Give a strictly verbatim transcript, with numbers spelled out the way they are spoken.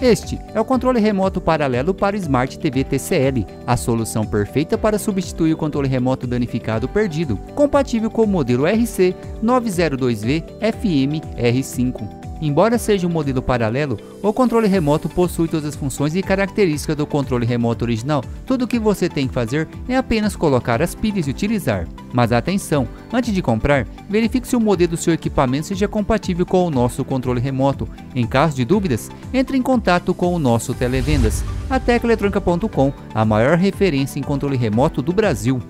Este é o controle remoto paralelo para o Smart T V T C L, a solução perfeita para substituir o controle remoto danificado perdido, compatível com o modelo R C nove zero dois V F M R cinco. Embora seja um modelo paralelo, o controle remoto possui todas as funções e características do controle remoto original. Tudo o que você tem que fazer é apenas colocar as pilhas e utilizar. Mas atenção, antes de comprar, verifique se o modelo do seu equipamento seja compatível com o nosso controle remoto. Em caso de dúvidas, entre em contato com o nosso Televendas, a Tecletronca ponto com, a maior referência em controle remoto do Brasil.